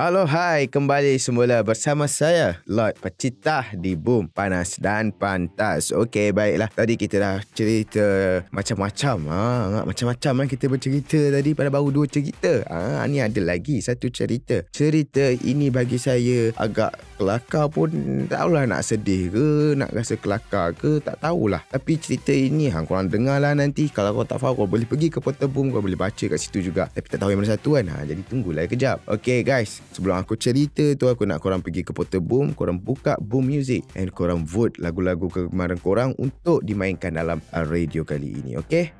Halo, hai, kembali semula bersama saya Lord Pecitah di Boom Panas dan Pantas. Okey, baiklah, tadi kita dah cerita macam-macam, macam-macam lah kita bercerita tadi. Pada baru dua cerita, ni ada lagi satu cerita. Cerita ini bagi saya agak kelakar pun, tak tahulah nak sedih ke, nak rasa kelakar ke, tak tahulah. Tapi cerita ini korang dengar lah nanti. Kalau kau tak faham, kau boleh pergi ke portal Boom, kau boleh baca kat situ juga. Tapi tak tahu yang mana satu kan, jadi tunggulah kejap. Okey guys, sebelum aku cerita tu, aku nak korang pergi ke portal Boom, korang buka Boom Music and korang vote lagu-lagu kegemaran korang untuk dimainkan dalam radio kali ini, okey?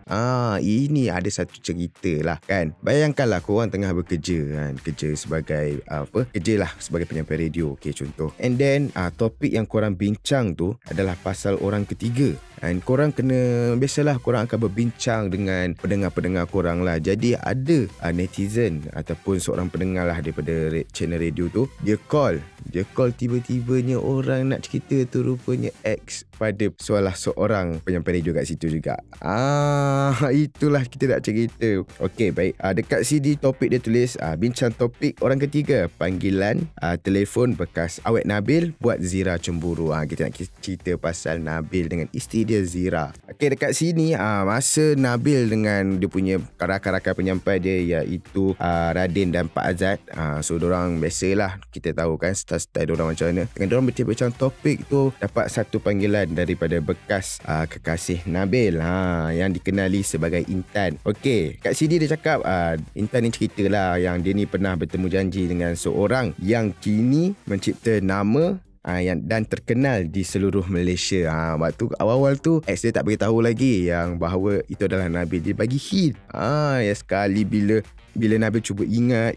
Ini ada satu cerita lah kan. Bayangkanlah korang tengah bekerja kan, kerja sebagai kerja lah sebagai penyampai radio, okey contoh. And then topik yang korang bincang tu adalah pasal orang ketiga. And korang kena, biasalah korang akan berbincang dengan pendengar-pendengar korang lah. Jadi ada netizen ataupun seorang pendengar lah daripada channel radio tu, dia call tiba-tibanya orang nak cerita tu rupanya ex pada salah seorang penyampai radio kat situ juga. Itulah kita nak cerita. Okey, baik, dekat sini topik dia tulis bincang topik orang ketiga, panggilan telefon bekas awet Nabil buat Zira cemburu. Kita nak cerita pasal Nabil dengan isteri dia Zira. Okey, dekat sini masa Nabil dengan dia punya rakan-rakan penyampai dia, iaitu Radin dan Pak Azad. So diorang biasalah, kita tahu kan style diorang macam mana. Dengan diorang berbincang topik tu, dapat satu panggilan daripada bekas kekasih Nabil yang dikenali sebagai Intan. Okey, kat sini dia cakap Intan ni ceritalah yang dia ni pernah bertemu janji dengan seorang yang kini mencipta nama dan terkenal di seluruh Malaysia. Waktu awal-awal tu ex dia tak beritahu lagi yang bahawa itu adalah Nabil. Dia bagi hint. Ya, sekali bila Nabil cuba ingat,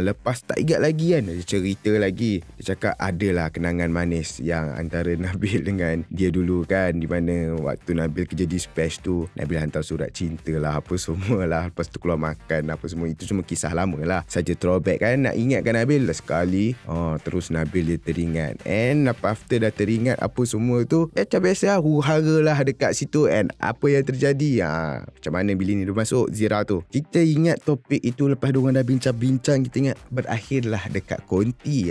lepas tak ingat lagi kan, dia cerita lagi. Dia cakap adalah kenangan manis yang antara Nabil dengan dia dulu kan, di mana waktu Nabil kerja dispatch tu, Nabil hantar surat cinta lah, apa semua lah. Lepas tu keluar makan apa semua. Itu cuma kisah lama lah, saja throwback kan, nak ingatkan Nabil sekali. Terus Nabil dia teringat. And after dah teringat apa semua tu, macam biasa huru-hara lah dekat situ. And apa yang terjadi, macam mana bila ni dia masuk Zira tu. Kita ingat topik itu lepas diorang dah bincang-bincang, kita ingat berakhirlah dekat konti.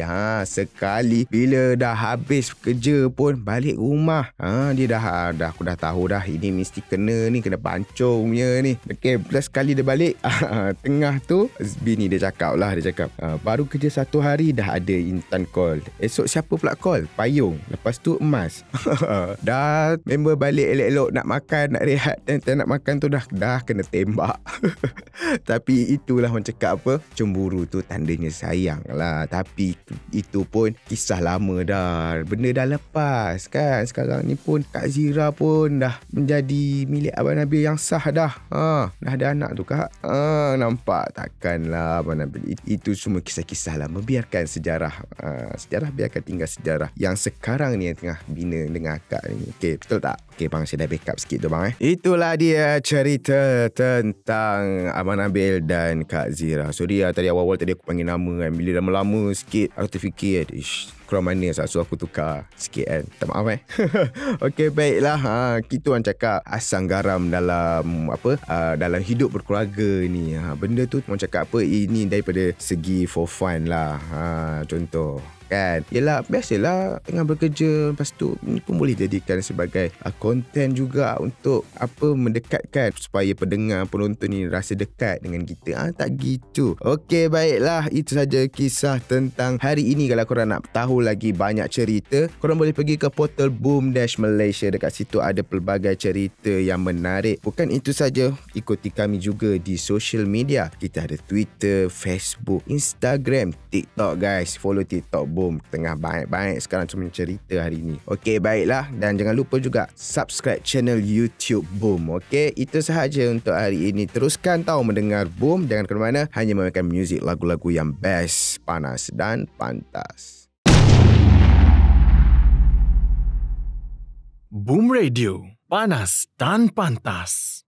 Sekali bila dah habis kerja pun balik rumah, dia dah aku dah tahu dah, ini mesti kena pancungnya ni. Okey, plus sekali dia balik, tengah tu bini dia cakap lah, dia cakap baru kerja satu hari dah ada Intan call. Esok siapa pula call? Payung. Lepas tu emas. Dah member balik elok-elok nak makan, nak rehat, dan nak makan tu dah kena tembak. Tapi itulah orang cakap apa, cemburu tu tandanya sayang lah. Tapi itu pun kisah lama dah. Benda dah lepas kan. Sekarang ni pun Kak Zira pun dah menjadi milik Abang Nabil yang sah dah. Dah ada anak tu Kak. Nampak takkanlah Abang Nabil. Itu semua kisah-kisah lama. Biarkan sejarah. Sejarah biarkan tinggal sejarah. Yang sekarang ni yang tengah bina dengan akak ni. Okey, betul tak? Okey bang, saya dah backup sikit tu bang. Itulah dia cerita tentang Abang Nabil dan Kak Zira. So dia tadi awal-awal tadi aku panggil nama kan. Bila lama-lama sikit aku terfikir, kurang manis lah. So aku tukar sikit kan. Tak maaf Okey, baiklah. Kita orang cakap asam garam dalam dalam hidup berkeluarga ni. Benda tu orang cakap ini daripada segi for fun lah. Contoh kan, yelah biasalah tengah bekerja. Lepas tu ini pun boleh jadikan sebagai konten juga untuk mendekatkan supaya pendengar penonton ni rasa dekat dengan kita. Tak gitu. Okey, baiklah, itu saja kisah tentang hari ini. Kalau korang nak tahu lagi banyak cerita, korang boleh pergi ke portal boom-malaysia.com. Dekat situ ada pelbagai cerita yang menarik. Bukan itu saja, ikuti kami juga di social media. Kita ada Twitter, Facebook, Instagram, TikTok guys. Follow TikTok Boom. Tengah baik-baik sekarang cuma cerita hari ni. Okey, baiklah, dan jangan lupa juga subscribe channel YouTube Boom. Okey, itu sahaja untuk hari ini. Teruskan tahu mendengar Boom, jangan ke mana, hanya memainkan muzik lagu-lagu yang best, panas dan pantas. Boom Radio, panas dan pantas.